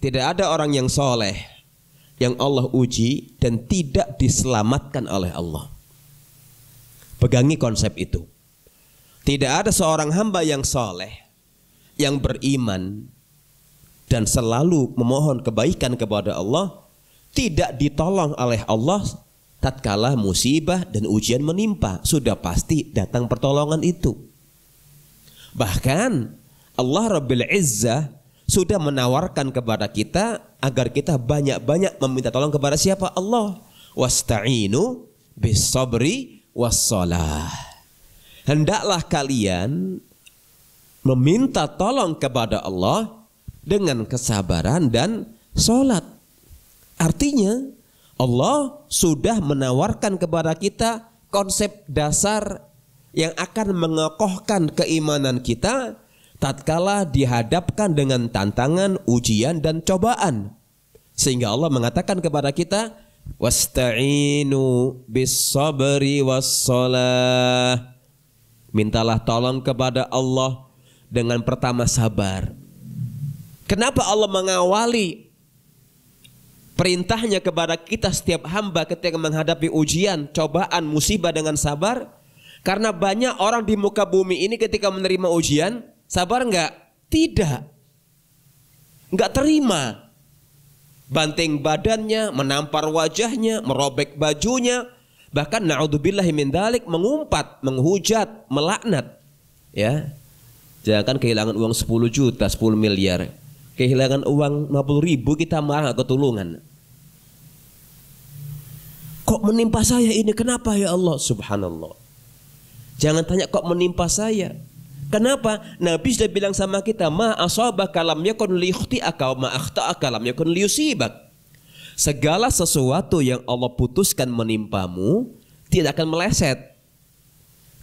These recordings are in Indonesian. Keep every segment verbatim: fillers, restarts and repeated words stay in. Tidak ada orang yang soleh yang Allah uji dan tidak diselamatkan oleh Allah. Pegangi konsep itu. Tidak ada seorang hamba yang soleh, yang beriman dan selalu memohon kebaikan kepada Allah, tidak ditolong oleh Allah tatkala musibah dan ujian menimpa. Sudah pasti datang pertolongan itu. Bahkan Allah Rabbil Izzah sudah menawarkan kepada kita agar kita banyak-banyak meminta tolong kepada siapa? Allah. Wasta'inu bis-sabri was-shalah. Hendaklah kalian meminta tolong kepada Allah dengan kesabaran dan sholat. Artinya Allah sudah menawarkan kepada kita konsep dasar yang akan mengokohkan keimanan kita tatkala dihadapkan dengan tantangan, ujian, dan cobaan. Sehingga Allah mengatakan kepada kita, wasta'inu bis-sabri was-shalah. Mintalah tolong kepada Allah dengan pertama sabar. Kenapa Allah mengawali perintahnya kepada kita setiap hamba ketika menghadapi ujian, cobaan, musibah dengan sabar? Karena banyak orang di muka bumi ini ketika menerima ujian, sabar enggak? Tidak. Enggak terima. Banting badannya, menampar wajahnya, merobek bajunya, bahkan na'udzubillahi min dzalik, mengumpat, menghujat, melaknat. Ya. Jangan kehilangan uang sepuluh juta, sepuluh miliar. Kehilangan uang lima puluh ribu kita marah atau tulungan. Kok menimpa saya ini? Kenapa ya Allah? Subhanallah. Jangan tanya kok menimpa saya. Kenapa? Nabi sudah bilang sama kita, ma asabaka lam yakun liyakhti'aka wa ma akhta'aka lam yakun liyusibak. Segala sesuatu yang Allah putuskan menimpamu tidak akan meleset,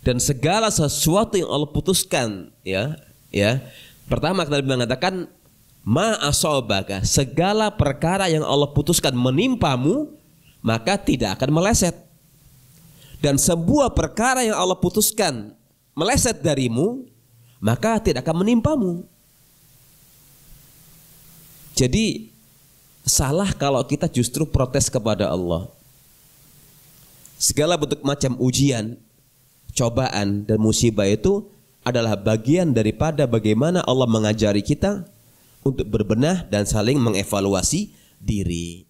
dan segala sesuatu yang Allah putuskan, ya, ya. Pertama Nabi mengatakan, ma asabaka, segala perkara yang Allah putuskan menimpamu maka tidak akan meleset, dan sebuah perkara yang Allah putuskan meleset darimu maka tidak akan menimpamu. Jadi salah kalau kita justru protes kepada Allah. Segala bentuk macam ujian, cobaan, dan musibah itu adalah bagian daripada bagaimana Allah mengajari kita untuk berbenah dan saling mengevaluasi diri.